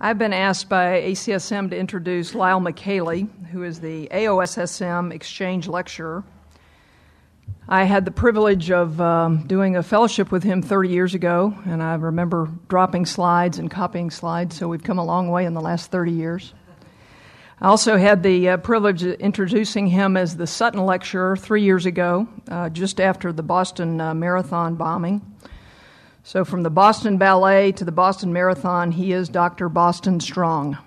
I've been asked by ACSM to introduce Lyle Micheli, who is the AOSSM exchange lecturer. I had the privilege of doing a fellowship with him 30 years ago, and I remember dropping slides and copying slides, so we've come a long way in the last 30 years. I also had the privilege of introducing him as the Sutton lecturer 3 years ago, just after the Boston Marathon bombing. So from the Boston Ballet to the Boston Marathon, he is Dr. Boston Strong.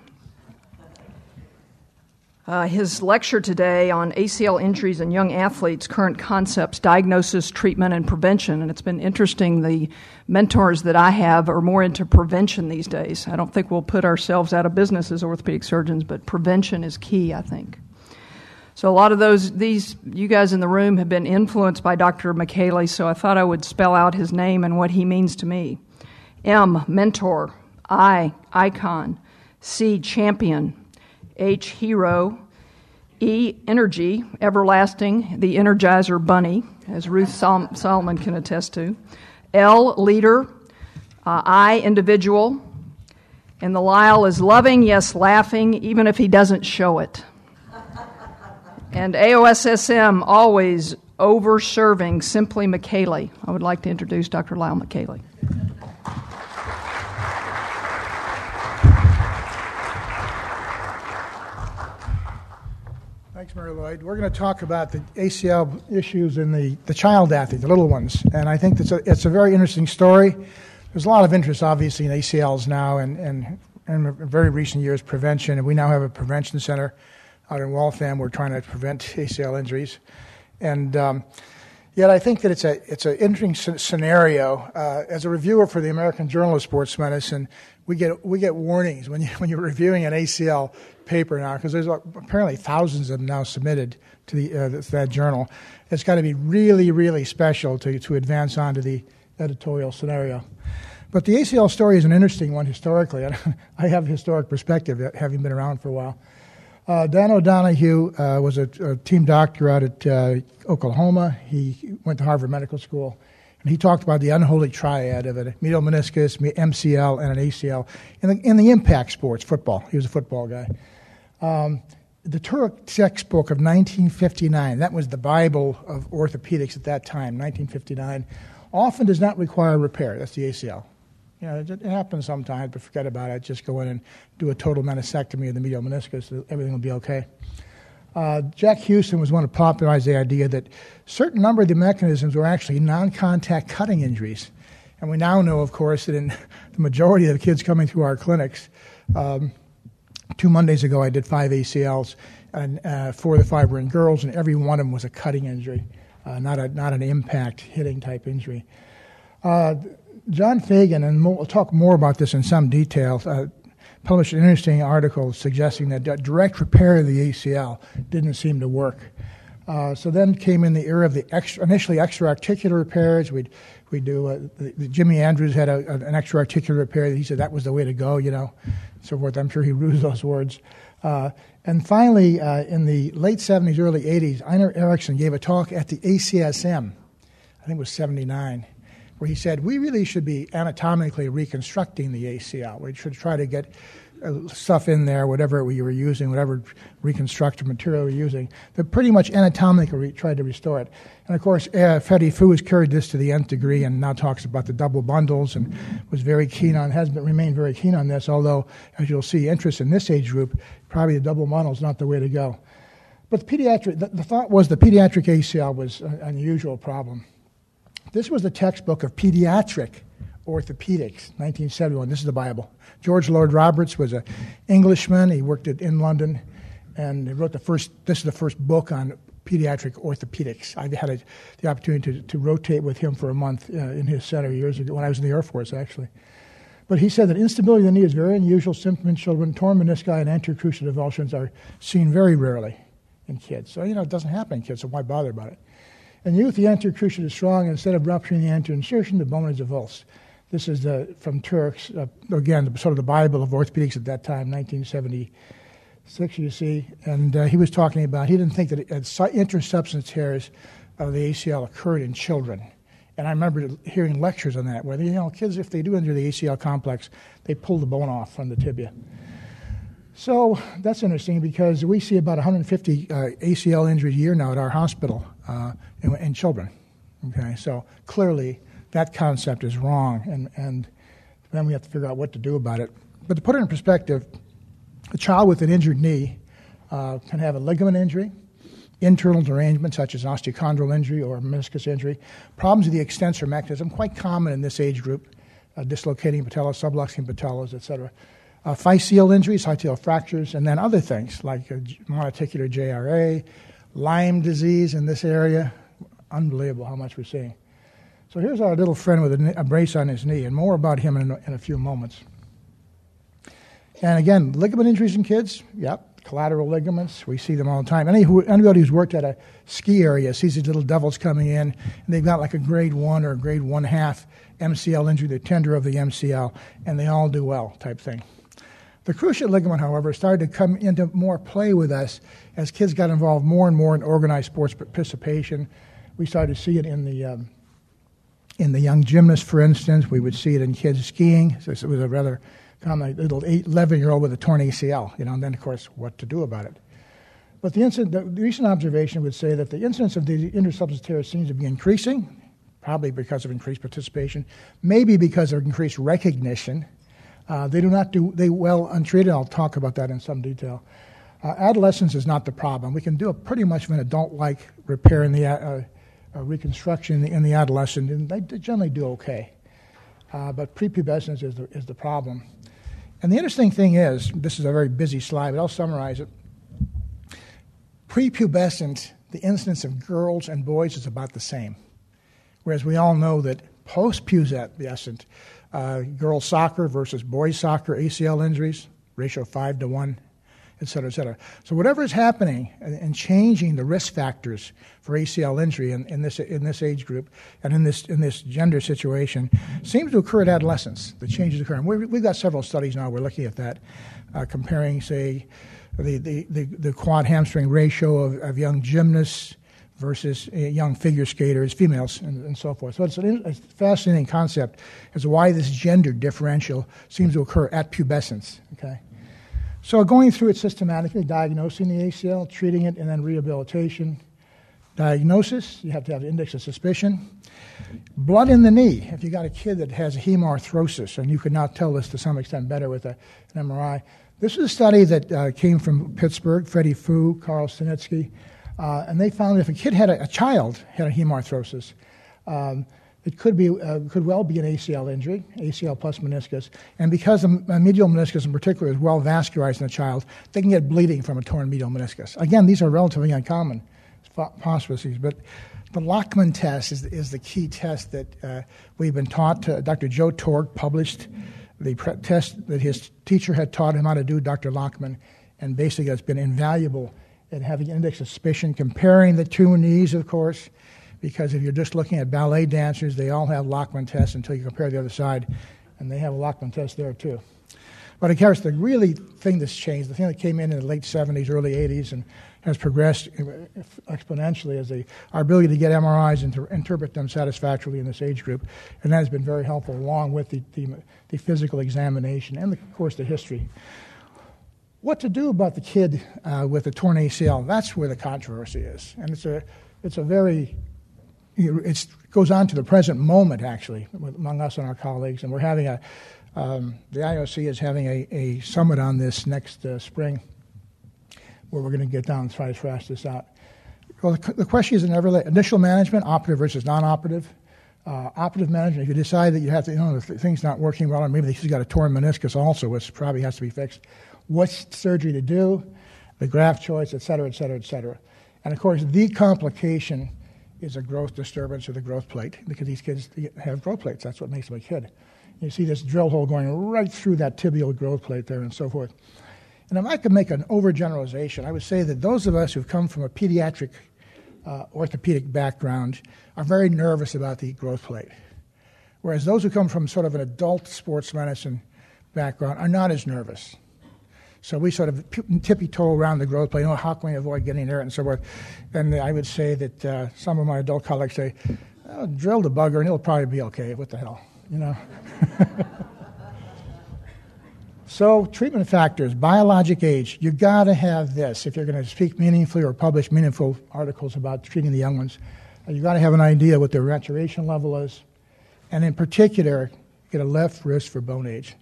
His lecture today on ACL injuries and young athletes, current concepts, diagnosis, treatment, and prevention. And it's been interesting. The mentors that I have are more into prevention these days. I don't think we'll put ourselves out of business as orthopedic surgeons, but prevention is key, I think. So a lot of these you guys in the room have been influenced by Dr. Micheli, so I thought I would spell out his name and what he means to me. M, mentor. I, icon. C, champion. H, hero. E, energy, everlasting, the Energizer Bunny, as Ruth Sol Solomon can attest to. L, leader. I, individual. And the Lyle is loving, yes, laughing, even if he doesn't show it. And AOSSM, always over-serving, simply Micheli. I would like to introduce Dr. Lyle Micheli. Thanks, Mary Lloyd. We're going to talk about the ACL issues in the child athlete, the little ones. And I think it's a very interesting story. There's a lot of interest, obviously, in ACLs now and in very recent years, prevention. And we now have a prevention center out in Waltham. We're trying to prevent ACL injuries. And yet I think that it's an interesting scenario. As a reviewer for the American Journal of Sports Medicine, we get warnings when you're reviewing an ACL paper now, because there's apparently thousands of them now submitted to that journal. It's got to be really, really special to advance on to the editorial scenario. But the ACL story is an interesting one historically. I have a historic perspective, having been around for a while. Dan O'Donoghue was a team doctor out at Oklahoma. He went to Harvard Medical School. And he talked about the unholy triad of a medial meniscus, MCL, and an ACL in the impact sports, football. He was a football guy. The Turek textbook of 1959, that was the Bible of orthopedics at that time, 1959, often does not require repair. That's the ACL. You know, it happens sometimes, but forget about it. Just go in and do a total meniscectomy of the medial meniscus. Everything will be okay. Jack Hughston was one to popularize the idea that certain number of the mechanisms were actually non-contact cutting injuries. And we now know, of course, that in the majority of the kids coming through our clinics, 2 Mondays ago I did 5 ACLs, and 4 of the 5 were in girls, and every one of them was a cutting injury, not an impact hitting type injury. John Feagin, and we'll talk more about this in some detail, published an interesting article suggesting that direct repair of the ACL didn't seem to work. So then came in the era of initially extra-articular repairs. We'd do Jimmy Andrews had an extra-articular repair. He said that was the way to go, you know, so forth. I'm sure he used those words. And finally, in the late 70s, early 80s, Einar Eriksson gave a talk at the ACSM, I think it was 79, where he said, we really should be anatomically reconstructing the ACL. We should try to get stuff in there, whatever we were using, whatever reconstructive material we were using, that pretty much anatomically tried to restore it. And, of course, Freddie Fu has carried this to the nth degree and now talks about the double bundles and was very keen on, remained very keen on this, although, as you'll see, interest in this age group, probably the double bundle is not the way to go. But the thought was the pediatric ACL was an unusual problem. This was the textbook of pediatric orthopedics, 1971. This is the Bible. George Lloyd-Roberts was an Englishman. He worked in London, and he wrote this is the first book on pediatric orthopedics. I had the opportunity to rotate with him for a month in his center years ago when I was in the Air Force, actually. But he said that instability of the knee is very unusual symptom in children. Torn menisci and anterior cruciate avulsions are seen very rarely in kids. So, you know, it doesn't happen in kids, so why bother about it? In youth, the anterior cruciate is strong. Instead of rupturing the anterior insertion, the bone is avulsed. This is from Turek's, again, sort of the Bible of orthopedics at that time, 1976, you see. And he was talking about he didn't think that intersubstance tears of the ACL occurred in children. And I remember hearing lectures on that, where, you know, kids, if they do injure the ACL complex, they pull the bone off from the tibia. So that's interesting, because we see about 150 ACL injuries a year now at our hospital in children. Okay, so clearly that concept is wrong, and then we have to figure out what to do about it. But to put it in perspective, a child with an injured knee can have a ligament injury, internal derangement such as osteochondral injury or meniscus injury, problems of the extensor mechanism, quite common in this age group, dislocating patella, subluxing patellas, etc., physeal injuries, hiatal fractures, and then other things like monarticular JRA, Lyme disease in this area. Unbelievable how much we're seeing. So here's our little friend with a brace on his knee, and more about him in a few moments. And again, ligament injuries in kids, yep, collateral ligaments, we see them all the time. Anybody who's worked at a ski area sees these little devils coming in, and they've got like a grade 1 or grade 1/2 MCL injury, the tender of the MCL, and they all do well type thing. The cruciate ligament, however, started to come into more play with us as kids got involved more and more in organized sports participation. We started to see it in the young gymnast, for instance. We would see it in kids skiing. So it was a rather common little 11-year-old with a torn ACL, you know, and then, of course, what to do about it. But the recent observation would say that the incidence of the intersubstance tear seems to be increasing, probably because of increased participation, maybe because of increased recognition. They do not do well untreated. I'll talk about that in some detail. Adolescence is not the problem. We can do a pretty much of an adult-like repair in the reconstruction in the adolescent, and they generally do okay. But prepubescence is the problem. And the interesting thing is, this is a very busy slide, but I'll summarize it. Prepubescent, the incidence of girls and boys is about the same, whereas we all know that postpubescent, girls soccer versus boys soccer, ACL injuries, ratio 5 to 1, et cetera, et cetera. So whatever is happening and changing the risk factors for ACL injury in this age group and in this gender situation seems to occur at adolescence, the changes occurring. We've got several studies now we're looking at that, comparing, say, the quad hamstring ratio of young gymnasts versus young figure skaters, females, and so forth. So it's a fascinating concept as to why this gender differential seems to occur at pubescence, okay? So going through it systematically, diagnosing the ACL, treating it, and then rehabilitation. Diagnosis, you have to have an index of suspicion. Blood in the knee. If you got a kid that has hemarthrosis, and you could not tell this to some extent better with an MRI. This is a study that came from Pittsburgh, Freddie Fu, Carl Stanitsky, and they found that if a kid had a child had a hemarthrosis, it could well be an ACL injury, ACL plus meniscus, and because the medial meniscus in particular is well vascularized in the child, they can get bleeding from a torn medial meniscus. Again, these are relatively uncommon possibilities, but the Lachman test is the key test that we've been taught to. Dr. Joe Torg published the test that his teacher had taught him how to do, Dr. Lachman, and basically it's been invaluable in having index of suspicion, comparing the two knees, of course, because if you're just looking at ballet dancers, they all have Lachman tests until you compare the other side, and they have a Lachman test there too. But of course, the really thing that's changed, the thing that came in the late 70s, early 80s, and has progressed exponentially is our ability to get MRIs and to interpret them satisfactorily in this age group, and that has been very helpful along with the physical examination and, of course, the history. What to do about the kid with a torn ACL, that's where the controversy is, and it goes on to the present moment, actually, among us and our colleagues, and we're having the IOC is having a summit on this next spring where we're going to get down and try to thrash this out. Well, the question is initial management, operative versus non-operative. Operative management, if you decide that you have to, you know, the thing's not working well, or maybe he's got a torn meniscus also, which probably has to be fixed, what surgery to do, the graft choice, et cetera, et cetera, et cetera. And, of course, the complication is a growth disturbance of the growth plate, because these kids have growth plates. That's what makes them a kid. You see this drill hole going right through that tibial growth plate there and so forth. And if I could make an overgeneralization, I would say that those of us who've come from a pediatric orthopedic background are very nervous about the growth plate, whereas those who come from sort of an adult sports medicine background are not as nervous. So we sort of tippy-toe around the growth plate. Oh, how can we avoid getting there and so forth? And I would say that some of my adult colleagues say, I'll drill the bugger and he'll probably be okay. What the hell, you know? So treatment factors, biologic age. You got to have this if you're going to speak meaningfully or publish meaningful articles about treating the young ones. You got to have an idea what their maturation level is, and in particular, get a left wrist for bone age,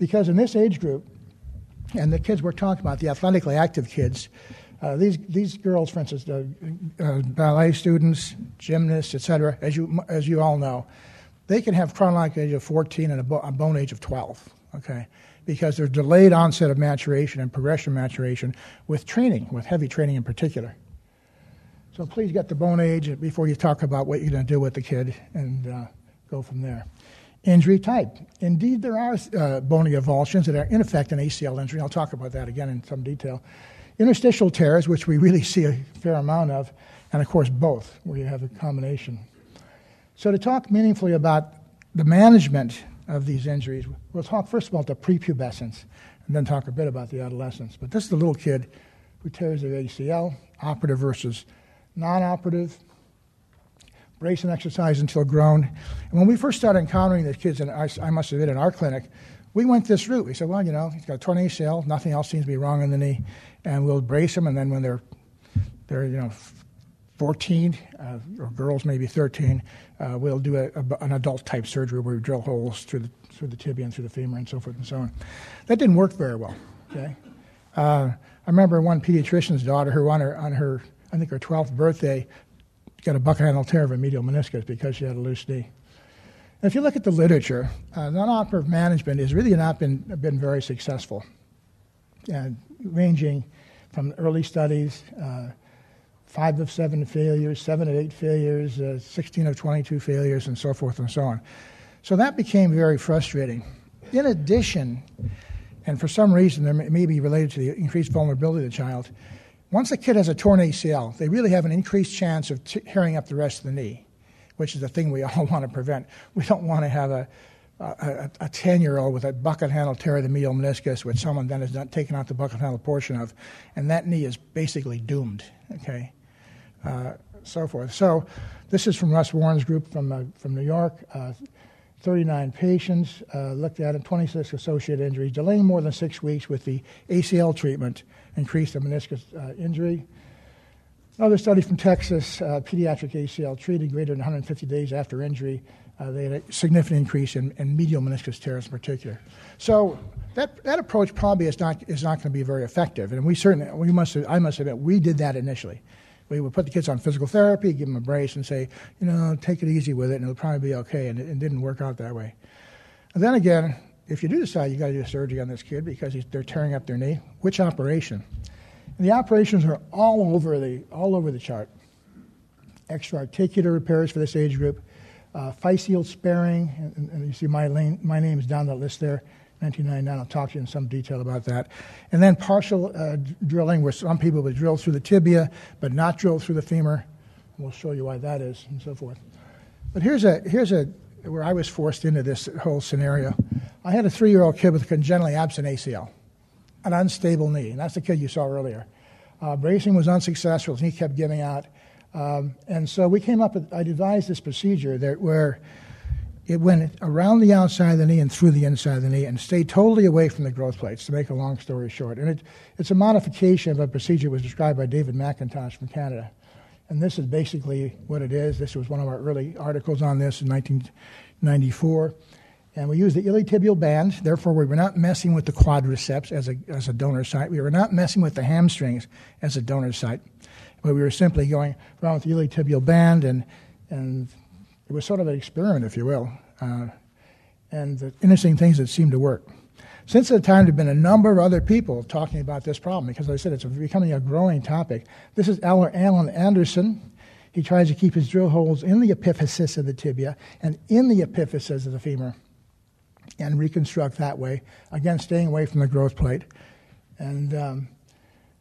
because in this age group, and the kids we're talking about, the athletically active kids, these girls, for instance, ballet students, gymnasts, etc. As you all know, they can have chronic age of 14 and a bone age of 12. Okay, because there's delayed onset of maturation and progression maturation with training, with heavy training in particular. So please get the bone age before you talk about what you're going to do with the kid and go from there. Injury type. Indeed, there are bony avulsions that are in effect an ACL injury. I'll talk about that again in some detail. Interstitial tears, which we really see a fair amount of, and of course both, where you have a combination. So to talk meaningfully about the management of these injuries, we'll talk first of all about the prepubescence and then talk a bit about the adolescence. But this is the little kid who tears their ACL, operative versus non-operative, brace and exercise until grown. And when we first started encountering the kids, and I must have been in our clinic, we went this route. We said, well, you know, he's got a torn ACL, nothing else seems to be wrong in the knee, and we'll brace him, and then when they're you know, 14, or girls maybe 13, we'll do an adult-type surgery where we drill holes through the tibia and through the femur and so forth and so on. That didn't work very well, okay? I remember one pediatrician's daughter who on her I think her 12th birthday, got a buckle-handle tear of a medial meniscus because she had a loose knee. And if you look at the literature, non-operative management has really not been very successful, and ranging from early studies, 5 of 7 failures, 7 of 8 failures, 16 of 22 failures, and so forth and so on. So that became very frustrating. In addition, and for some reason, there may be related to the increased vulnerability of the child, once a kid has a torn ACL, they really have an increased chance of tearing up the rest of the knee, which is the thing we all want to prevent. We don't want to have a 10-year-old with a bucket handle tear of the medial meniscus, which someone then has not taken out the bucket handle portion of, and that knee is basically doomed, okay, so forth. So this is from Russ Warren's group from New York, 39 patients looked at, and 26 associated injuries. Delaying more than 6 weeks with the ACL treatment increased the meniscus injury. Another study from Texas, pediatric ACL treated greater than 150 days after injury. They had a significant increase in medial meniscus tears in particular. So that approach probably is not going to be very effective. And I must admit we did that initially. We would put the kids on physical therapy, give them a brace, and say, you know, take it easy with it, and it'll probably be okay. And it didn't work out that way. And then again, if you do decide you've got to do surgery on this kid because they're tearing up their knee, which operation? And the operations are all over the chart. Extra-articular repairs for this age group, physeal sparing, and you see my name is down that list there, 1999. I'll talk to you in some detail about that. And then partial drilling, where some people would drill through the tibia but not drill through the femur. We'll show you why that is and so forth. But here's where I was forced into this whole scenario. I had a 3-year-old kid with a congenitally absent ACL, an unstable knee, and that's the kid you saw earlier. Bracing was unsuccessful. His knee kept giving out. And so we came up with, I devised this procedure where it went around the outside of the knee and through the inside of the knee and stayed totally away from the growth plates, to make a long story short. And it's a modification of a procedure that was described by David McIntosh from Canada. And this is basically what it is. This was one of our early articles on this in 1994. And we used the iliotibial band. Therefore, we were not messing with the quadriceps as a donor site. We were not messing with the hamstrings as a donor site. But we were simply going around with the iliotibial band, and it was sort of an experiment, if you will. And the interesting things that seemed to work. Since that time, there have been a number of other people talking about this problem because, as I said, it's becoming a growing topic. This is Alan Anderson. He tries to keep his drill holes in the epiphysis of the tibia and in the epiphysis of the femur and reconstruct that way, again, staying away from the growth plate. And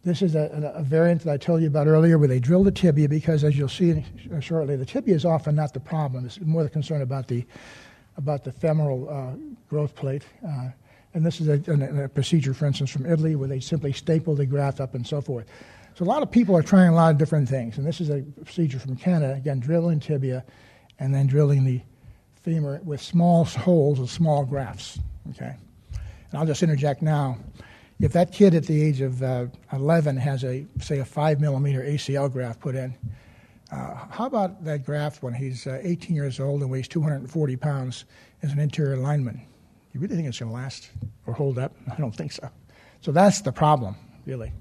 this is a variant that I told you about earlier where they drill the tibia because, as you'll see shortly, the tibia is often not the problem. It's more the concern about the femoral growth plate. And this is a procedure, for instance, from Italy where they simply staple the graft up and so forth. So a lot of people are trying a lot of different things. And this is a procedure from Canada, again, drilling tibia and then drilling the femur with small holes and small grafts, okay? And I'll just interject now. If that kid at the age of 11 has, say, a 5-millimeter ACL graft put in, how about that graft when he's 18 years old and weighs 240 pounds as an interior lineman? You really think it's going to last or hold up? I don't think so. So that's the problem, really.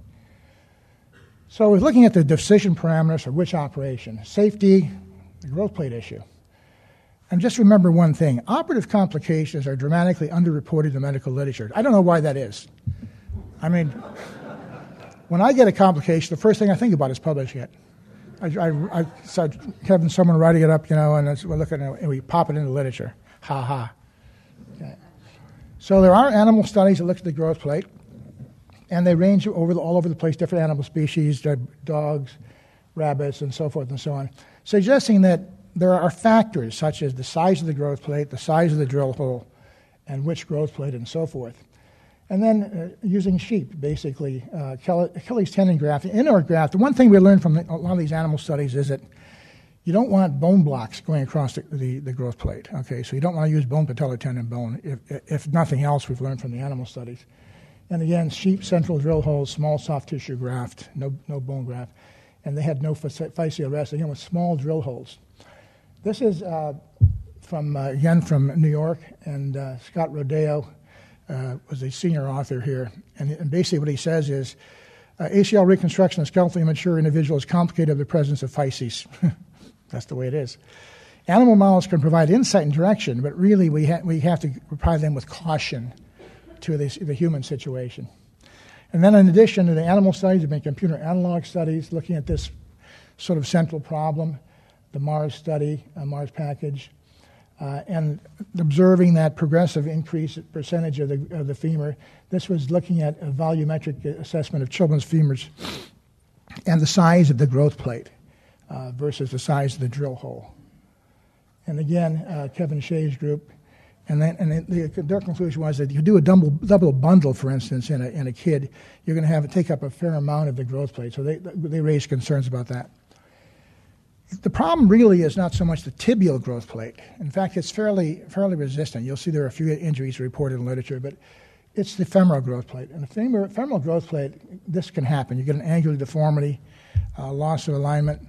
So we're looking at the decision parameters for which operation. Safety, the growth plate issue. And just remember one thing. Operative complications are dramatically underreported in the medical literature. I don't know why that is. I mean, when I get a complication, the first thing I think about is publishing it. I started having someone writing it up, you know, and we're looking at it, and we pop it into literature. Ha ha. Okay. So there are animal studies that look at the growth plate, and they range all over the place, different animal species, dogs, rabbits, and so forth and so on, suggesting that there are factors such as the size of the growth plate, the size of the drill hole, and which growth plate, and so forth. And then using sheep, basically, Achilles tendon graft, indoor graft. The one thing we learned from a lot of these animal studies is that you don't want bone blocks going across the growth plate. Okay, so you don't want to use bone, patellar tendon, bone. If nothing else, we've learned from the animal studies. And again, sheep, central drill holes, small soft tissue graft, no bone graft. And they had no fascial rest, again, with small drill holes. This is, from New York, and Scott Rodeo was a senior author here. And basically what he says is, ACL reconstruction in skeletally immature individuals is complicated in the presence of physis. That's the way it is. Animal models can provide insight and direction, but really we have to apply them with caution to the human situation. And then in addition to the animal studies, there have been computer analog studies looking at this sort of central problem, the Mars study, Mars package, and observing that progressive increase percentage of the femur. This was looking at a volumetric assessment of children's femurs and the size of the growth plate versus the size of the drill hole. And again, Kevin Shea's group, their conclusion was that you do a double bundle, for instance, in a kid, you're going to have it take up a fair amount of the growth plate. So they raised concerns about that. The problem really is not so much the tibial growth plate. In fact, it's fairly resistant. You'll see there are a few injuries reported in literature, but it's the femoral growth plate. And the femoral growth plate, this can happen. You get an angular deformity, loss of alignment.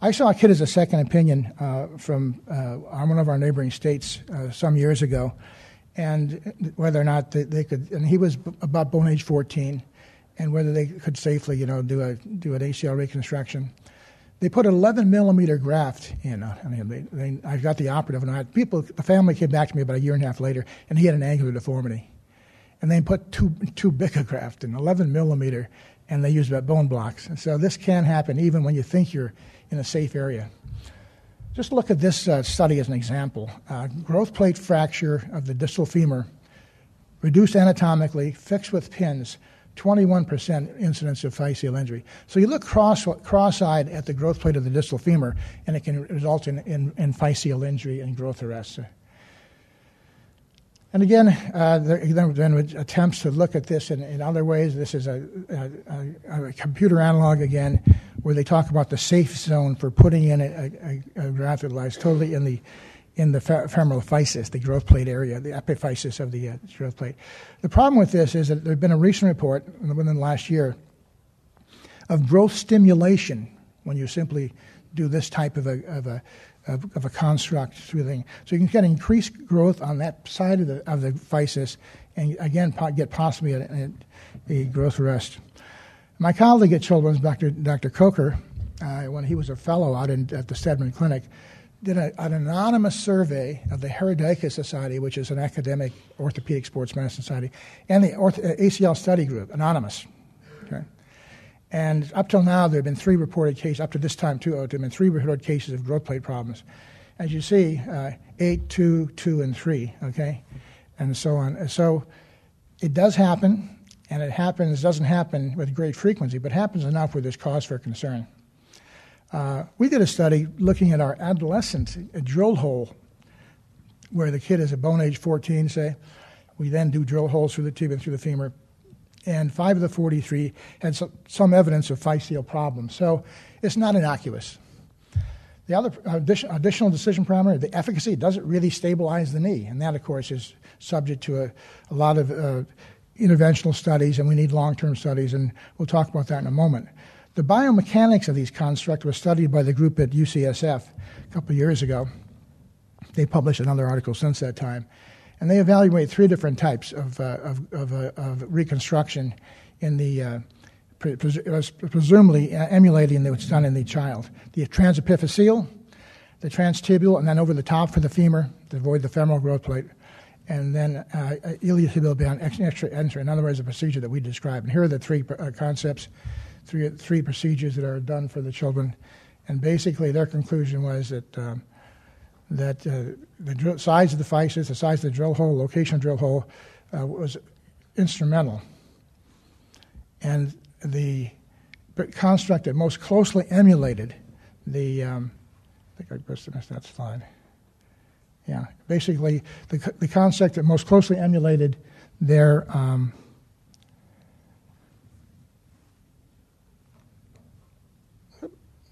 I saw a kid as a second opinion from one of our neighboring states some years ago, and whether or not they could, and he was about bone age 14, and whether they could safely, you know, do an ACL reconstruction. They put an 11-millimeter graft in. I mean, I got the operative, and the family came back to me about a year and a half later, and he had an angular deformity. And they put too big a graft in, 11-millimeter, and they used about bone blocks. And so this can happen even when you think you're in a safe area. Just look at this study as an example. Growth plate fracture of the distal femur, reduced anatomically, fixed with pins. 21% incidence of physeal injury. So you look cross-eyed at the growth plate of the distal femur, and it can result in physeal injury and growth arrest. And again, there have been attempts to look at this in other ways. This is a computer analog, again, where they talk about the safe zone for putting in a graft that lies totally in the femoral physis, the growth plate area, the epiphysis of the growth plate. The problem with this is that there has been a recent report within the last year of growth stimulation when you simply do this type of a construct through the thing. So you can get increased growth on that side of the physis, and again get possibly a growth arrest. My colleague at Children's, Dr. Coker, when he was a fellow out at the Stedman Clinic, did an anonymous survey of the Herodicus Society, which is an academic orthopedic sports medicine society, and the ACL study group, anonymous. Okay? And up till now, there have been 3 reported cases, up to this time, too, there have been 3 reported cases of growth plate problems. As you see, 8, 2, 2, and 3, okay, and so on. So it does happen, and doesn't happen with great frequency, but happens enough where there's cause for concern. We did a study looking at our adolescent drill hole, where the kid is at bone age 14, say. We then do drill holes through the tibia and through the femur. And 5 of the 43 had some evidence of physeal problems. So it's not innocuous. The other additional decision parameter, the efficacy, does it really stabilize the knee? And that, of course, is subject to a lot of interventional studies, and we need long-term studies, and we'll talk about that in a moment. The biomechanics of these constructs was studied by the group at UCSF a couple of years ago. They published another article since that time. And they evaluate three different types of reconstruction in the presumably emulating what's done in the child. The transepiphyseal, the transtibial, and then over the top for the femur to avoid the femoral growth plate, and then iliotibial band, extra entry. In other words, a procedure that we described. And here are the three concepts, three procedures that are done for the children. And basically, their conclusion was that the size of the physis, the size of the drill hole, location of the drill hole was instrumental. And the construct that most closely emulated the, I think I just missed that slide. Yeah, basically the construct that most closely emulated their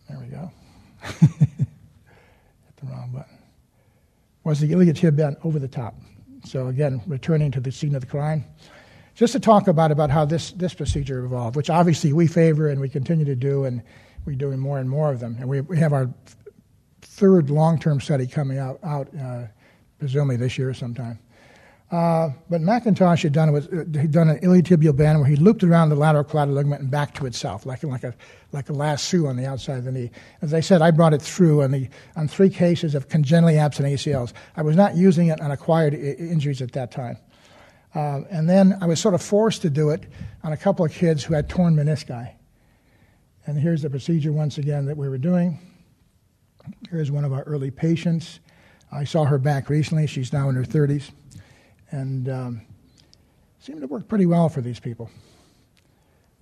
there we go. Hit the wrong button. Was the iliotibial band over the top. So again, returning to the scene of the crime. Just to talk about how this procedure evolved, which obviously we favor and we continue to do, and we're doing more and more of them. And we have our third long-term study coming out presumably this year sometime. But McIntosh had done an iliotibial band where he looped around the lateral collateral ligament and back to itself, like a lasso on the outside of the knee. As I said, I brought it through on three cases of congenitally absent ACLs. I was not using it on acquired injuries at that time. And then I was sort of forced to do it on a couple of kids who had torn menisci. And here's the procedure once again that we were doing. Here's one of our early patients. I saw her back recently. She's now in her 30s. And seemed to work pretty well for these people.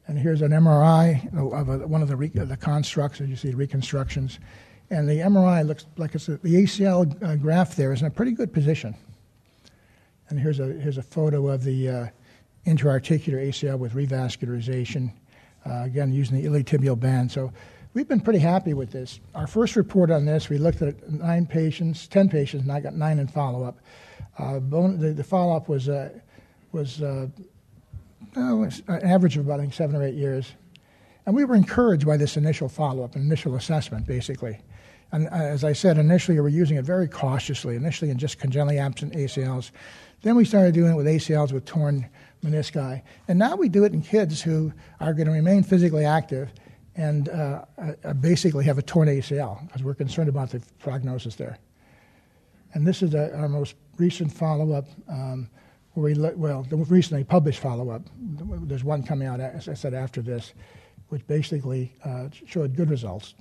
And here's an MRI of one of the constructs, as you see, reconstructions. And the MRI looks like it's the ACL graph there is in a pretty good position. And here's a photo of the interarticular ACL with revascularization, again, using the iliotibial band. So we've been pretty happy with this. Our first report on this, we looked at 10 patients, and I got 9 in follow-up. The follow-up was an average of about, I think, 7 or 8 years. And we were encouraged by this initial follow-up, initial assessment, basically. And as I said, initially, we were using it very cautiously, initially in just congenitally absent ACLs. Then we started doing it with ACLs with torn menisci. And now we do it in kids who are going to remain physically active and basically have a torn ACL because we're concerned about the prognosis there. And this is our most recent follow-up, the recently published follow-up. There's one coming out, as I said, after this, which basically showed good results.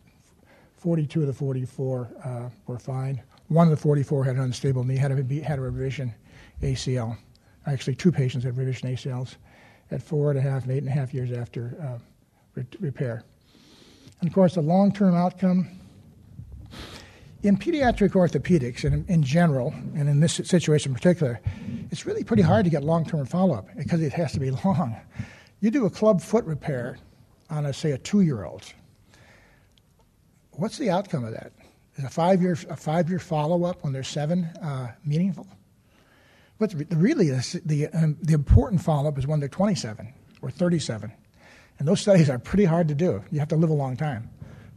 42 of the 44 were fine. One of the 44 had an unstable knee, had a revision ACL. Actually, 2 patients had revision ACLs at 4.5 and 8.5 years after repair. And, of course, the long-term outcome. In pediatric orthopedics and in general, and in this situation in particular, it's really pretty hard to get long-term follow-up because it has to be long. You do a club foot repair on, a 2-year-old. What's the outcome of that? Is a five-year follow-up when they're 7 meaningful? But really, the important follow-up is when they're 27 or 37, and those studies are pretty hard to do. You have to live a long time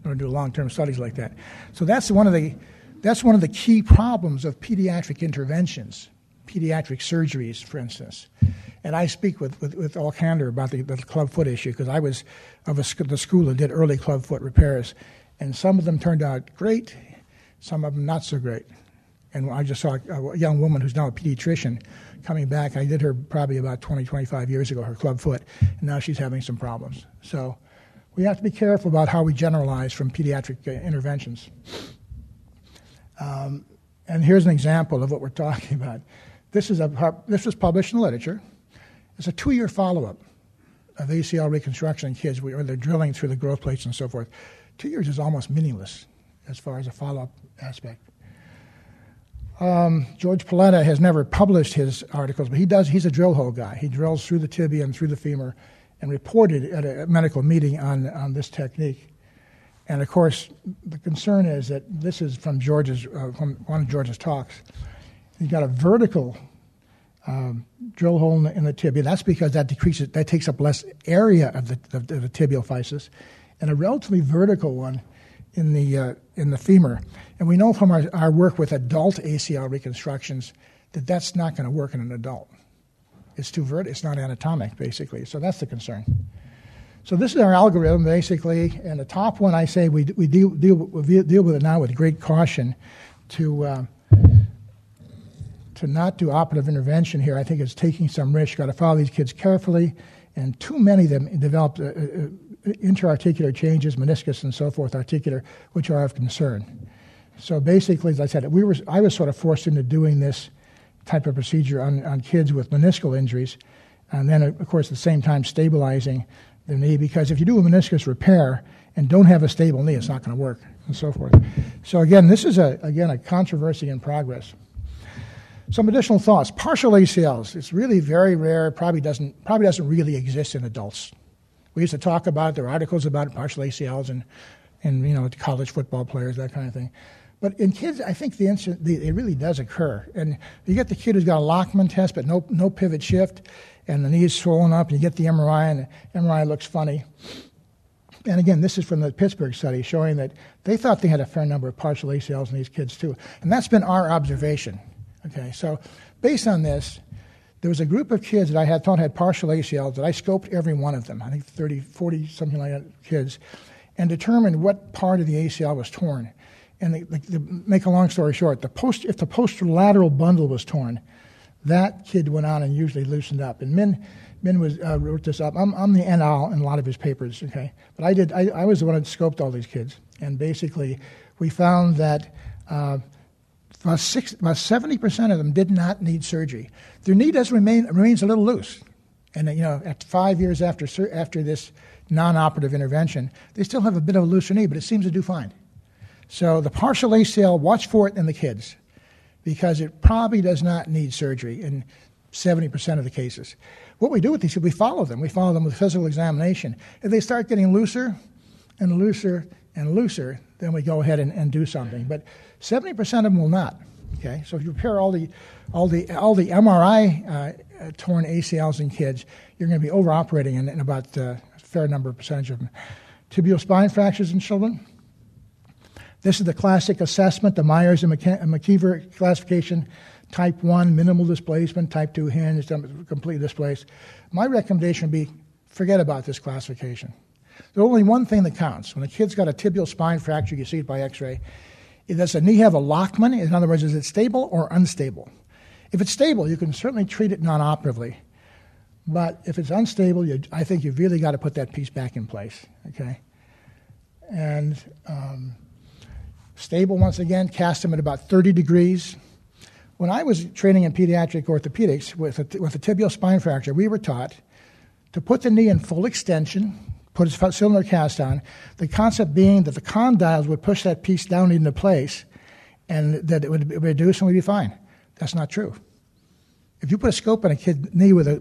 in order to do long-term studies like that. So that's one of the key problems of pediatric interventions, pediatric surgeries, for instance. And I speak with all candor about the club foot issue because I was of the school that did early club foot repairs. And some of them turned out great, some of them not so great. And I just saw a young woman who's now a pediatrician coming back. I did her probably about 20, 25 years ago, her club foot, and now she's having some problems. So we have to be careful about how we generalize from pediatric interventions. And here's an example of what we're talking about. This was published in the literature. It's a 2-year follow-up of ACL reconstruction in kids where they're drilling through the growth plates and so forth. 2 years is almost meaningless as far as a follow-up aspect. George Paletta has never published his articles, but he does. He's a drill hole guy. He drills through the tibia and through the femur and reported at a medical meeting on this technique. And of course, the concern is that this is from George's, from one of George's talks. You've got a vertical drill hole in the tibia. That's because that decreases, that takes up less area of the tibial physis, and a relatively vertical one in the femur. And we know from our work with adult ACL reconstructions that that's not going to work in an adult. It's too vertical. It's not anatomic, basically. So that's the concern. So this is our algorithm, basically. And the top one, I say we deal with it now with great caution to not do operative intervention here. I think it's taking some risk. Got to follow these kids carefully. And too many of them developed interarticular changes, meniscus and so forth, articular, which are of concern. So basically, as I said, I was sort of forced into doing this type of procedure on kids with meniscal injuries. And then, of course, at the same time, stabilizing the knee, because if you do a meniscus repair and don't have a stable knee, it's not going to work, and so forth. So again, this is a controversy in progress. Some additional thoughts. Partial ACLs. It's really very rare. Probably doesn't really exist in adults. We used to talk about it. There are articles about it, partial ACLs and you know, college football players, that kind of thing. But in kids, I think it really does occur. And you get the kid who's got a Lachman test, but no pivot shift, and the knee is swollen up, and you get the MRI, and the MRI looks funny. And again, this is from the Pittsburgh study showing that they thought they had a fair number of partial ACLs in these kids, too. And that's been our observation. Okay, so based on this, there was a group of kids that I had thought had partial ACLs that I scoped every one of them, I think 30, 40, something like that, kids, and determined what part of the ACL was torn. And make a long story short, if the posterolateral bundle was torn, that kid went on and usually loosened up. And Min wrote this up. I'm the NL in a lot of his papers, okay? But I was the one that scoped all these kids. And basically, we found that about 70% of them did not need surgery. Their knee does remains a little loose. And, you know, at 5 years after this non-operative intervention, they still have a bit of a looser knee, but it seems to do fine. So the partial ACL, watch for it in the kids, because it probably does not need surgery in 70% of the cases. What we do with these is we follow them. We follow them with physical examination. If they start getting looser and looser and looser, then we go ahead and do something. But 70% of them will not. Okay, so if you repair all the MRI torn ACLs in kids, you're going to be over-operating in about a fair number of percentage of them. Tibial spine fractures in children. This is the classic assessment, the Myers and McKeever classification, type 1, minimal displacement, type 2, hinge, completely displaced. My recommendation would be forget about this classification. There's only one thing that counts. When a kid's got a tibial spine fracture, you see it by x-ray. Does the knee have a Lachman? In other words, is it stable or unstable? If it's stable, you can certainly treat it non-operatively. But if it's unstable, I think you've really got to put that piece back in place, okay? And stable, once again, cast them at about 30 degrees. When I was training in pediatric orthopedics with a tibial spine fracture, we were taught to put the knee in full extension, put a cylinder cast on, the concept being that the condyles would push that piece down into place and that it would reduce and we'd be fine. That's not true. If you put a scope on a kid's knee with a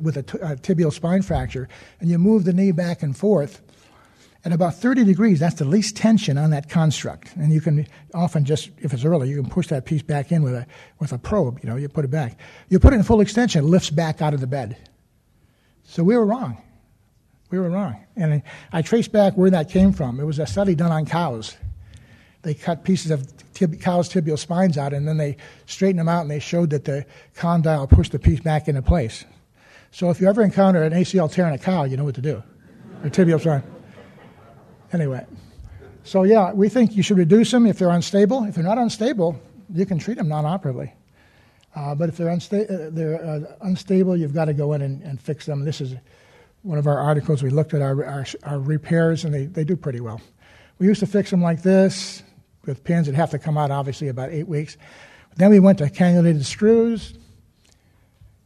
tibial spine fracture and you move the knee back and forth, at about 30 degrees, that's the least tension on that construct. And you can often just, if it's early, you can push that piece back in with a probe. You know, you put it back. You put it in full extension, it lifts back out of the bed. So we were wrong. And I traced back where that came from. It was a study done on cows. They cut pieces of cows' tibial spines out, and then they straightened them out, and they showed that the condyle pushed the piece back into place. So if you ever encounter an ACL tear in a cow, you know what to do. Or tibial spine. Anyway, so yeah, we think you should reduce them if they're unstable. If they're not unstable, you can treat them non-operatively. But if they're unstable, you've got to go in and fix them. This is one of our articles. We looked at our repairs, and they do pretty well. We used to fix them like this with pins that have to come out, obviously, about 8 weeks. But then we went to cannulated screws,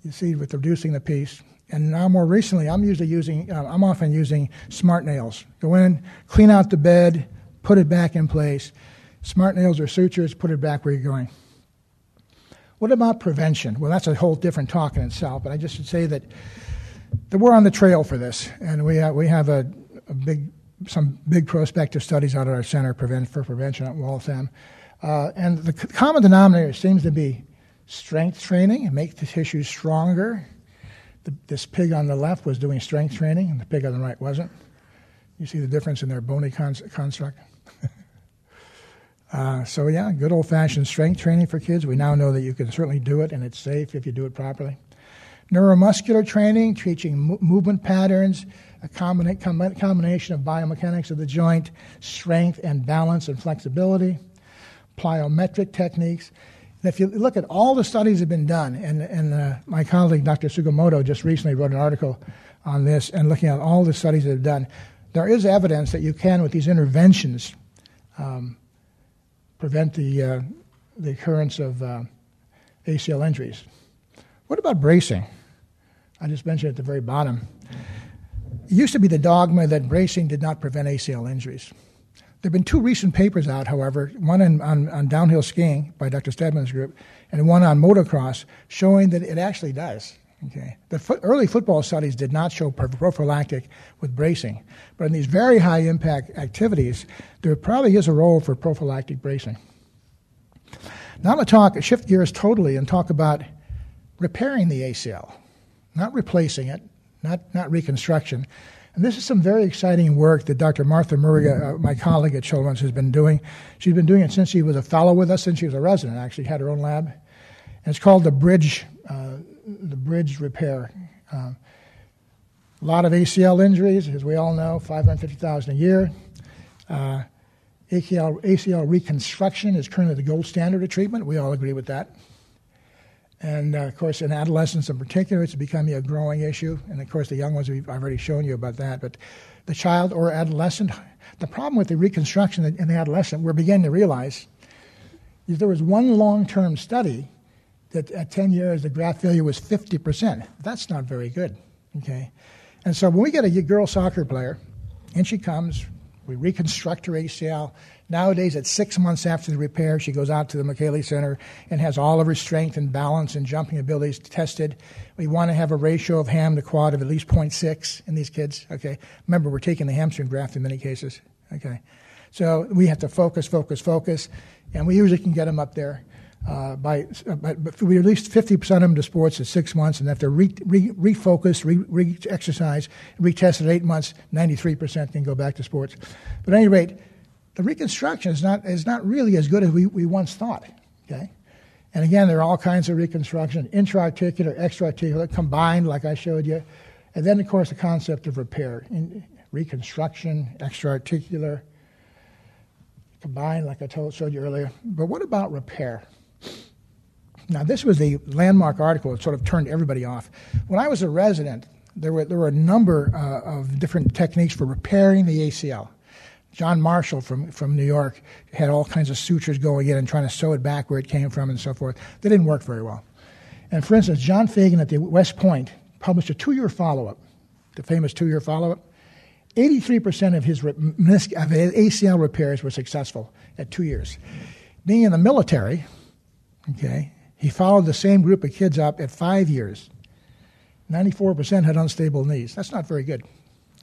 you see, with reducing the piece. And now more recently, I'm often using smart nails. Go in, clean out the bed, put it back in place. Smart nails or sutures, put it back where you're going. What about prevention? Well, that's a whole different talk in itself, but I just should say that we're on the trail for this. And we have a big some big prospective studies out at our Center for Prevention at Waltham. And the common denominator seems to be strength training, make the tissues stronger. This pig on the left was doing strength training, and the pig on the right wasn't. You see the difference in their bony construct? So, yeah, good old-fashioned strength training for kids. We now know that you can certainly do it, and it's safe if you do it properly. Neuromuscular training, teaching movement patterns, a combination of biomechanics of the joint, strength and balance and flexibility, plyometric techniques. And if you look at all the studies that have been done, and my colleague, Dr. Sugimoto, just recently wrote an article on this and looking at all the studies that have done, there is evidence that you can, with these interventions, prevent the occurrence of ACL injuries. What about bracing? I just mentioned at the very bottom. It used to be the dogma that bracing did not prevent ACL injuries. There have been two recent papers out, however, one on downhill skiing by Dr. Stedman's group and one on motocross showing that it actually does. Okay. The early football studies did not show prophylactic with bracing, but in these very high-impact activities, there probably is a role for prophylactic bracing. Now I'm going to shift gears totally and talk about repairing the ACL, not replacing it, not reconstruction. And this is some very exciting work that Dr. Martha Murray, my colleague at Children's, has been doing. She's been doing it since she was a fellow with us, since she was a resident, actually, had her own lab. And it's called the bridge repair. A lot of ACL injuries, as we all know, 550,000 a year. ACL reconstruction is currently the gold standard of treatment. We all agree with that. And, of course, in adolescence in particular, it's becoming a growing issue. And, of course, the young ones, I've already shown you about that. But the child or adolescent, the problem with the reconstruction in the adolescent, we're beginning to realize, is there was one long-term study that at 10 years the graft failure was 50%. That's not very good, okay? And so when we get a girl soccer player, in she comes, we reconstruct her ACL. Nowadays, at 6 months after the repair, she goes out to the Micheli Center and has all of her strength and balance and jumping abilities tested. We want to have a ratio of ham to quad of at least 0.6 in these kids, okay? Remember, we're taking the hamstring graft in many cases, okay? So we have to focus, and we usually can get them up there. But we released 50% of them to sports at 6 months, and after refocus, re-exercise, retest at 8 months, 93% can go back to sports. But at any rate, the reconstruction is not really as good as we once thought. Okay, and again, there are all kinds of reconstruction: intra-articular, extra-articular, combined, like I showed you, and then of course the concept of repair: reconstruction, extra-articular, combined, like I showed you earlier. But what about repair? Now, this was the landmark article that sort of turned everybody off. When I was a resident, there were a number of different techniques for repairing the ACL. John Marshall from New York had all kinds of sutures going in and trying to sew it back where it came from and so forth. They didn't work very well. And for instance, John Feagin at the West Point published a 2-year follow-up, the famous 2-year follow-up. 83% of his ACL repairs were successful at 2 years. Being in the military, okay, he followed the same group of kids up at 5 years. 94% had unstable knees. That's not very good.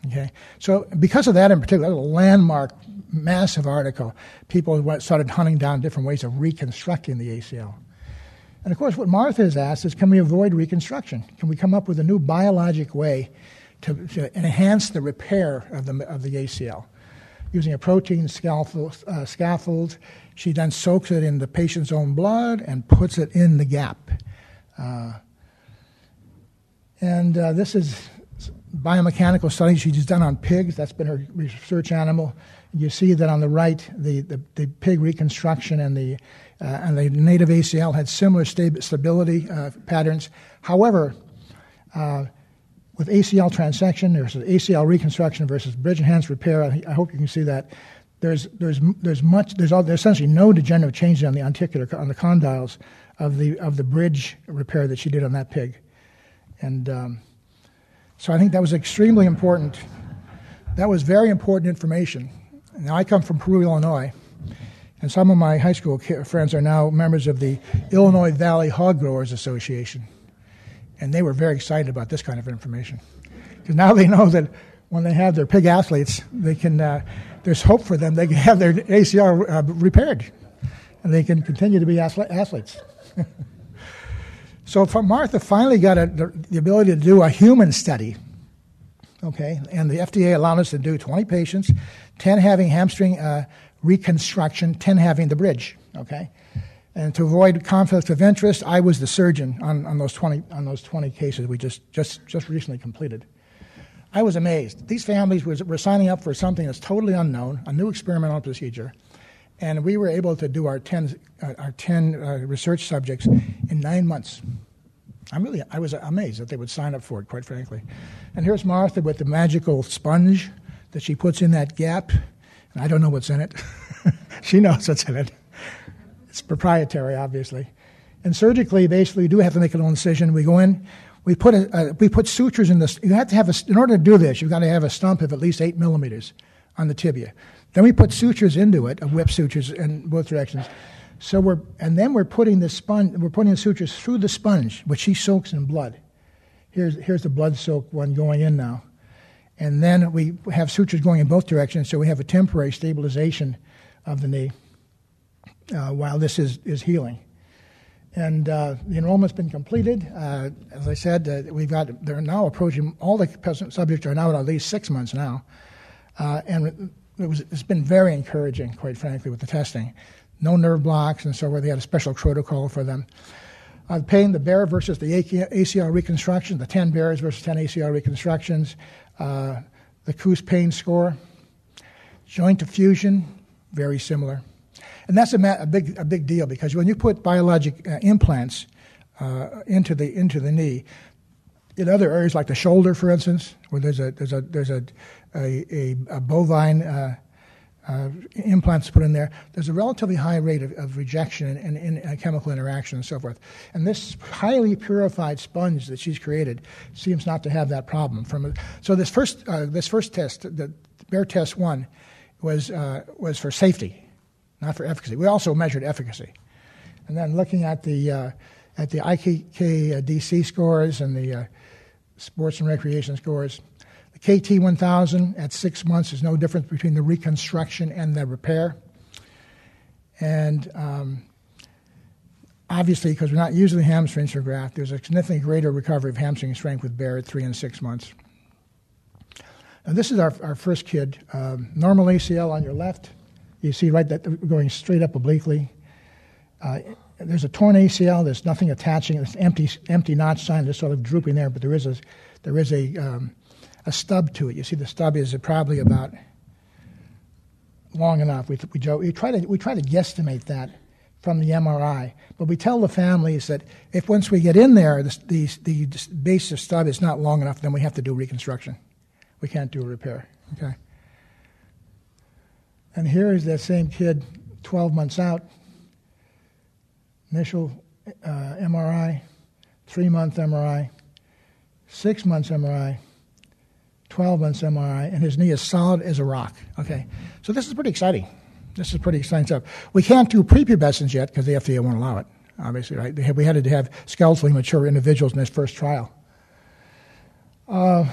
Okay, so because of that in particular, that was a landmark, massive article. People started hunting down different ways of reconstructing the ACL. And, of course, what Martha has asked is, can we avoid reconstruction? Can we come up with a new biologic way to enhance the repair of the ACL? Using a protein scaffold, she then soaks it in the patient's own blood and puts it in the gap. And this is biomechanical studies she's done on pigs. That's been her research animal. You see that on the right, the pig reconstruction and the native ACL had similar stability patterns. However, with ACL transection, there's ACL reconstruction versus bridge-enhanced repair. I hope you can see that. There's essentially no degenerative changes on the articular, on the condyles of the bridge repair that she did on that pig, and so I think that was extremely important. That was very important information. Now I come from Peru, Illinois, and some of my high school friends are now members of the Illinois Valley Hog Growers Association. And they were very excited about this kind of information, because now they know that when they have their pig athletes, they can. There's hope for them. They can have their ACL repaired, and they can continue to be athletes. So Martha finally got the ability to do a human study, okay? And the FDA allowed us to do 20 patients, 10 having hamstring reconstruction, 10 having the bridge, okay? And to avoid conflict of interest, I was the surgeon on those 20 cases we just recently completed. I was amazed. These families were signing up for something that's totally unknown, a new experimental procedure, and we were able to do our 10 research subjects in 9 months. I was amazed that they would sign up for it, quite frankly. And here's Martha with the magical sponge that she puts in that gap, and I don't know what's in it. She knows what's in it. It's proprietary, obviously. And surgically, basically, we do have to make a little incision. We go in. We put we put sutures in this. You have to have in order to do this. You've got to have a stump of at least 8 millimeters on the tibia. Then we put sutures into it, whip sutures in both directions. So we're putting the sponge. We're putting the sutures through the sponge, which she soaks in blood. Here's the blood-soaked one going in now, and then we have sutures going in both directions. So we have a temporary stabilization of the knee while this is healing. And the enrollment's been completed. As I said, they're now approaching, all the subjects are now at least 6 months now. And it's been very encouraging, quite frankly, with the testing. No nerve blocks and so forth. They had a special protocol for them. Paying the BEAR versus the ACL reconstruction, the 10 BEARs versus 10 ACL reconstructions, the KOOS pain score, joint effusion, very similar. And that's a big deal because when you put biologic implants into the knee, in other areas like the shoulder, for instance, where there's a bovine implants put in there, there's a relatively high rate of rejection and chemical interaction and so forth. And this highly purified sponge that she's created seems not to have that problem. So this first test, the BEAR test 1, was for safety. Not for efficacy. We also measured efficacy, and then looking at the IKKDC scores and the sports and recreation scores, the KT1000 at 6 months is no difference between the reconstruction and the repair, and obviously because we're not using the hamstring graft, there's a significantly greater recovery of hamstring strength with BEAR at 3 and 6 months. Now this is our first kid. Normal ACL on your left. You see right that going straight up obliquely. There's a torn ACL. There's nothing attaching. It's empty notch sign just sort of drooping there, but there is a stub to it. You see the stub is probably about long enough. We try to guesstimate that from the MRI, but we tell the families that if once we get in there, the base of stub is not long enough, then we have to do reconstruction. We can't do a repair. Okay. And here is that same kid, 12 months out, initial MRI, 3-month MRI, 6 months MRI, 12 months MRI, and his knee is solid as a rock. Okay, so this is pretty exciting. This is pretty exciting stuff. We can't do prepubescents yet because the FDA won't allow it, obviously, right? We had to have skeletally mature individuals in this first trial.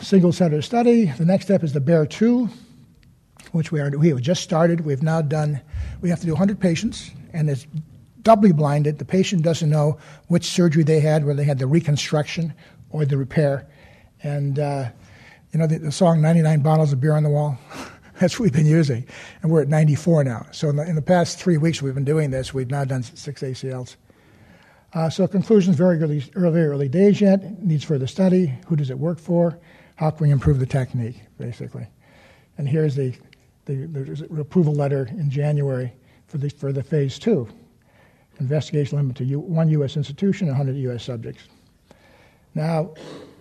Single-center study. The next step is the BEAR 2. Which we have just started. We've now done. We have to do 100 patients, and it's doubly blinded. The patient doesn't know which surgery they had, whether they had the reconstruction or the repair. And you know the song "99 Bottles of Beer on the Wall." That's what we've been using, and we're at 94 now. So in the past 3 weeks we've been doing this. We've now done 6 ACLs. So conclusions: very early days yet. Needs further study. Who does it work for? How can we improve the technique? Basically, and here's the approval letter in January for the phase 2. Investigation limit to one U.S. institution, 100 U.S. subjects. Now,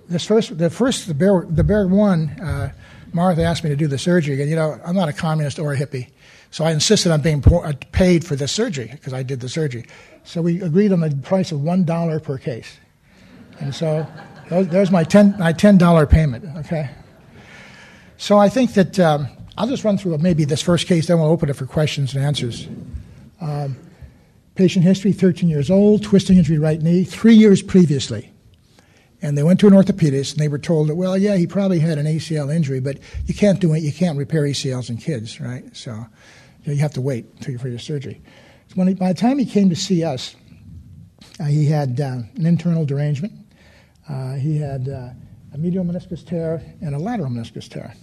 the BEAR 1, Martha asked me to do the surgery. And, you know, I'm not a communist or a hippie, so I insisted on being paid for this surgery because I did the surgery. So we agreed on the price of $1 per case. And so there's my $10 payment, okay? So I think that... I'll just run through maybe this first case, then we'll open it for questions and answers. Patient history, 13 years old, twisting injury right knee, 3 years previously. And they went to an orthopedist, and they were told that, well, yeah, he probably had an ACL injury, but you can't do it. You can't repair ACLs in kids, right? So you have to wait for your surgery. So when he, by the time he came to see us, he had an internal derangement. He had a medial meniscus tear and a lateral meniscus tear.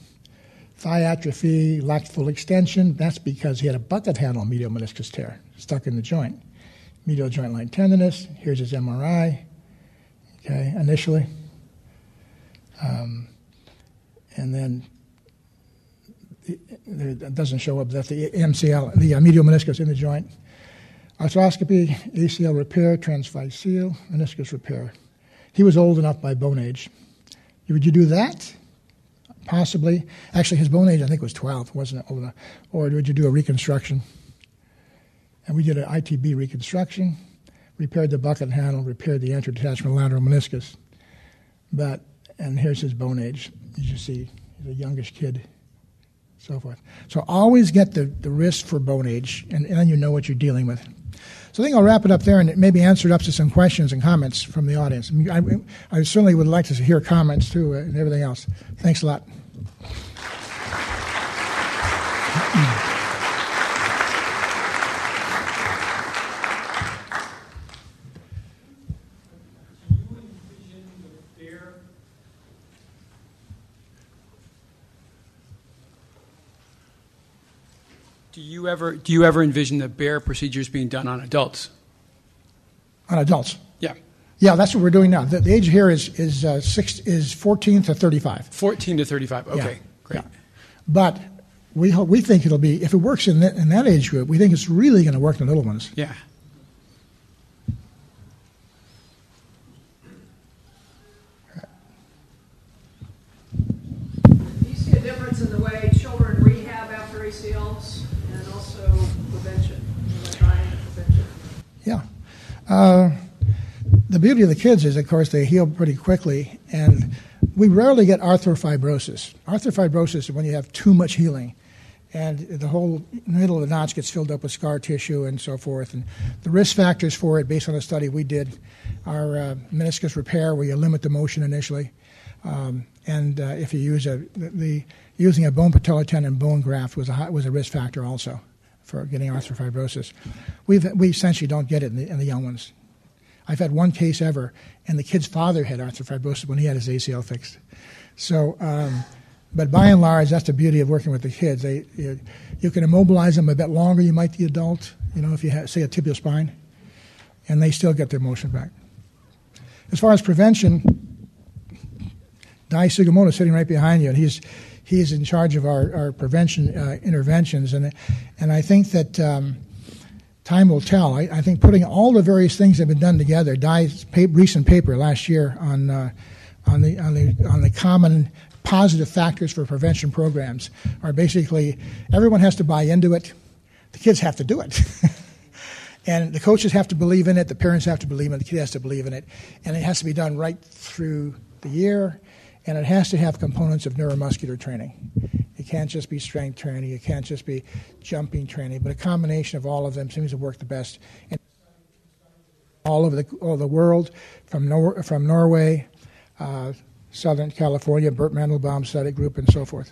Thigh atrophy, lacked full extension. That's because he had a bucket handle medial meniscus tear stuck in the joint. Medial joint line tenderness. Here's his MRI. Okay, initially. And then it doesn't show up that the MCL, the medial meniscus in the joint. Arthroscopy, ACL repair, transphyseal, meniscus repair. He was old enough by bone age. Would you do that? Possibly. Actually, his bone age, I think, was 12, wasn't it? Old enough. Or would you do a reconstruction? And we did an ITB reconstruction. Repaired the bucket handle, repaired the anter-detachment lateral meniscus. But, and here's his bone age. As you see, he's a youngish kid, so forth. So always get the risk for bone age, and then you know what you're dealing with. So I think I'll wrap it up there, and it may be answered up to some questions and comments from the audience. I certainly would like to hear comments, too, and everything else. Thanks a lot. Do you ever envision the BEAR procedures being done on adults? On adults? Yeah. Yeah, that's what we're doing now. The age here is 14 to 35. 14 to 35. Okay, yeah. Great. Yeah. But we think it'll be, if it works in that age group, we think it's really going to work in the little ones. Yeah. Do you see a difference in the way children rehab after ACLs? Yeah. The beauty of the kids is, of course, they heal pretty quickly, and we rarely get arthrofibrosis. Arthrofibrosis is when you have too much healing, and the whole middle of the notch gets filled up with scar tissue and so forth. And the risk factors for it, based on a study we did, are meniscus repair, where you limit the motion initially, and if you use using a bone patellar tendon bone graft was a risk factor also for getting arthrofibrosis. We essentially don't get it in the young ones. I've had one case ever, and the kid's father had arthrofibrosis when he had his ACL fixed. So, but by and large, that's the beauty of working with the kids. You can immobilize them a bit longer, you might, the adult, if you have, say, a tibial spine, and they still get their motion back. As far as prevention, Dai Sugimoto is sitting right behind you, and he's in charge of our prevention interventions, and I think that time will tell. I think putting all the various things that have been done together, Dai's recent paper last year on the common positive factors for prevention programs are basically everyone has to buy into it, the kids have to do it. And the coaches have to believe in it, the parents have to believe in it, the kid has to believe in it, and it has to be done right through the year. And it has to have components of neuromuscular training. It can't just be strength training. It can't just be jumping training. But a combination of all of them seems to work the best. And all over the world, from Norway, Southern California, Burt Mandelbaum study group, and so forth.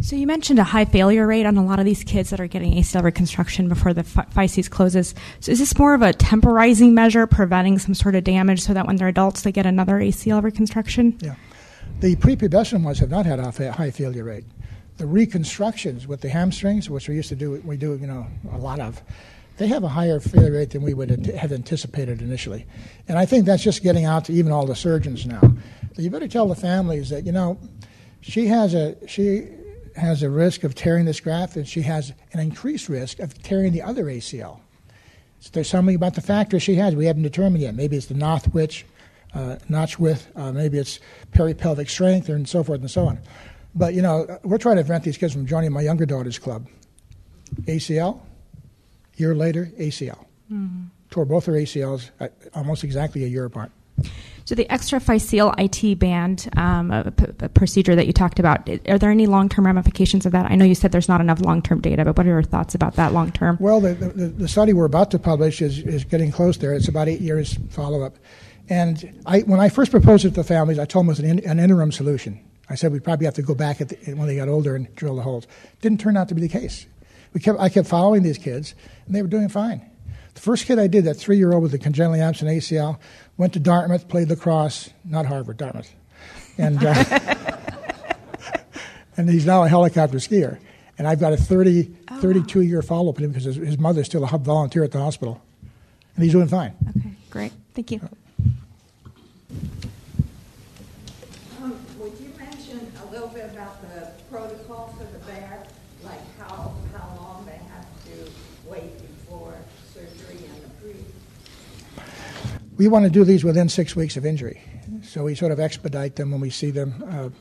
So you mentioned a high failure rate on a lot of these kids that are getting ACL reconstruction before the physis closes. So is this more of a temporizing measure, preventing some sort of damage so that when they're adults they get another ACL reconstruction? Yeah. The prepubescent ones have not had a high failure rate. The reconstructions with the hamstrings, which we used to do, a lot of, they have a higher failure rate than we would have anticipated initially. And I think that's just getting out to even all the surgeons now. So you better tell the families that, she has a risk of tearing this graft, and she has an increased risk of tearing the other ACL. So there's something about the factor she has we haven't determined yet. Maybe it's the notch width, maybe it's peripelvic strength, and so forth and so on. But, we're trying to prevent these kids from joining my younger daughter's club. ACL, year later, ACL. Mm-hmm. Tore both her ACLs almost exactly a year apart. So the extraphyseal IT band procedure that you talked about, are there any long-term ramifications of that? I know you said there's not enough long-term data, but what are your thoughts about that long-term? Well, the study we're about to publish is getting close there. It's about 8 years follow-up. And when I first proposed it to the families, I told them it was an interim solution. I said we'd probably have to go back at when they got older and drill the holes. Didn't turn out to be the case. I kept following these kids, and they were doing fine. The first kid I did, that 3-year-old with the congenitally absent ACL, went to Dartmouth, played lacrosse, not Harvard, Dartmouth. And, and he's now a helicopter skier. And I've got a 32-year follow-up with him because his mother's still a hub volunteer at the hospital. And he's doing fine. Okay, great. Thank you. Would you mention a little bit about the protocol for the BEAR, like how long they have to wait before surgery and approval? We want to do these within 6 weeks of injury. So we sort of expedite them when we see them.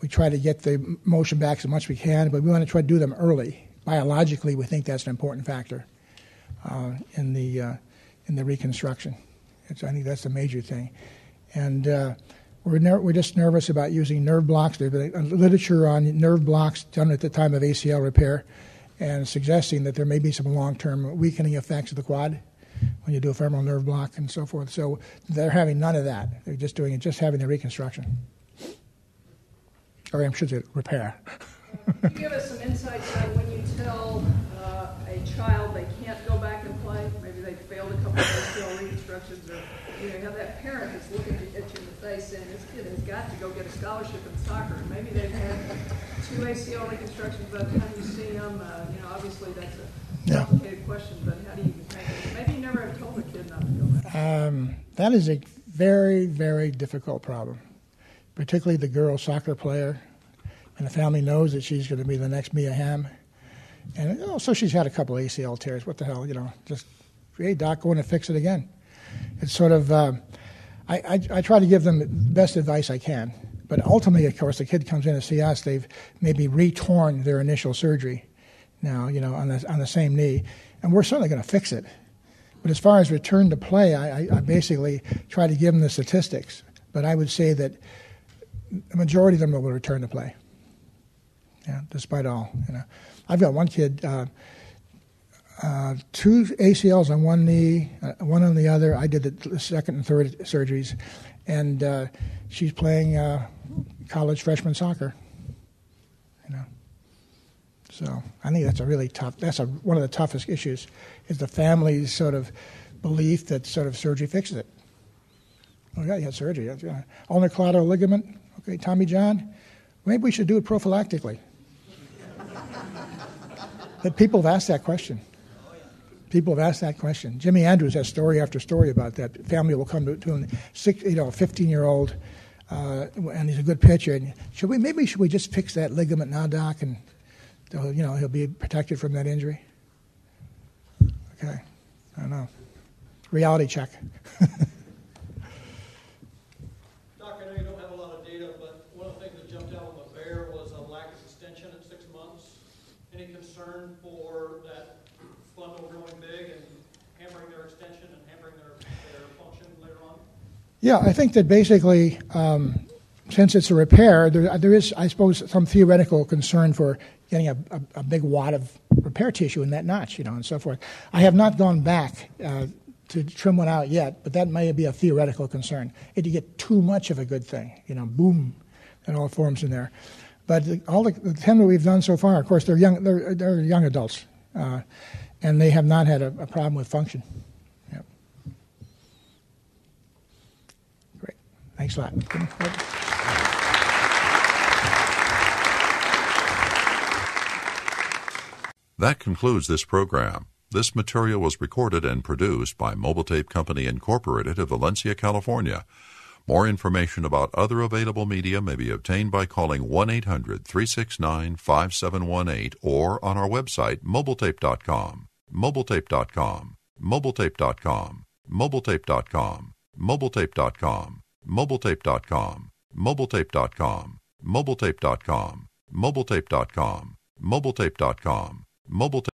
We try to get the motion back as much as we can, but we want to try to do them early. Biologically, we think that's an important factor in the reconstruction. I think that's the major thing. And we're just nervous about using nerve blocks. There's been literature on nerve blocks done at the time of ACL repair and suggesting that there may be some long-term weakening effects of the quad when you do a femoral nerve block and so forth. So they're having none of that. They're just doing it, just having the reconstruction. Or I'm sure it's repair. Can you give us some insights on when you tell a child they can't go back and play? Maybe they failed a couple of ACL reconstructions, or you know that parent is looking at you in the face saying this kid has got to go get a scholarship in soccer. Maybe they've had 2 ACL reconstructions by the time you see them. Obviously that's a complicated question, but how do you make it? Maybe you never have told a kid not to go back. That is a very, very difficult problem. Particularly the girl soccer player, and the family knows that she's going to be the next Mia Hamm. And also she's had a couple of ACL tears. What the hell, just, hey, doc, go in and fix it again. It's sort of, I try to give them the best advice I can. But ultimately, of course, the kid comes in to see us. They've maybe retorn their initial surgery now, on the same knee. And we're certainly going to fix it. But as far as return to play, I basically try to give them the statistics. But I would say that the majority of them will return to play, despite all. I've got one kid, 2 ACLs on one knee, 1 on the other. I did the second and third surgeries, and she's playing college freshman soccer. So I think that's a really tough. That's one of the toughest issues is the family's sort of belief that sort of surgery fixes it. Oh yeah, you had surgery. Ulnar collateral ligament. Okay, Tommy John, maybe we should do it prophylactically. But people have asked that question. People have asked that question. Jimmy Andrews has story after story about that. Family will come to him, 15-year-old, and he's a good pitcher. And should we just fix that ligament now, doc, and he'll be protected from that injury? Okay, I don't know. Reality check. For that bundle growing big and hammering their extension and hammering their function later on? Yeah, I think that basically, since it's a repair, there is, I suppose, some theoretical concern for getting a big wad of repair tissue in that notch, and so forth. I have not gone back to trim one out yet, but that may be a theoretical concern. If you get too much of a good thing, boom, it all forms in there. But all the 10 that we've done so far, of course, they're young adults, and they have not had a problem with function. Yeah. Great. Thanks a lot. That concludes this program. This material was recorded and produced by Mobile Tape Company, Incorporated of Valencia, California. More information about other available media may be obtained by calling 1-800-369-5718 or on our website, mobiletape.com, mobiletape.com, mobiletape.com, mobiletape.com, mobiletape.com, mobiletape.com, mobiletape.com, mobiletape.com, mobiletape.com, mobiletape.com, mobiletape.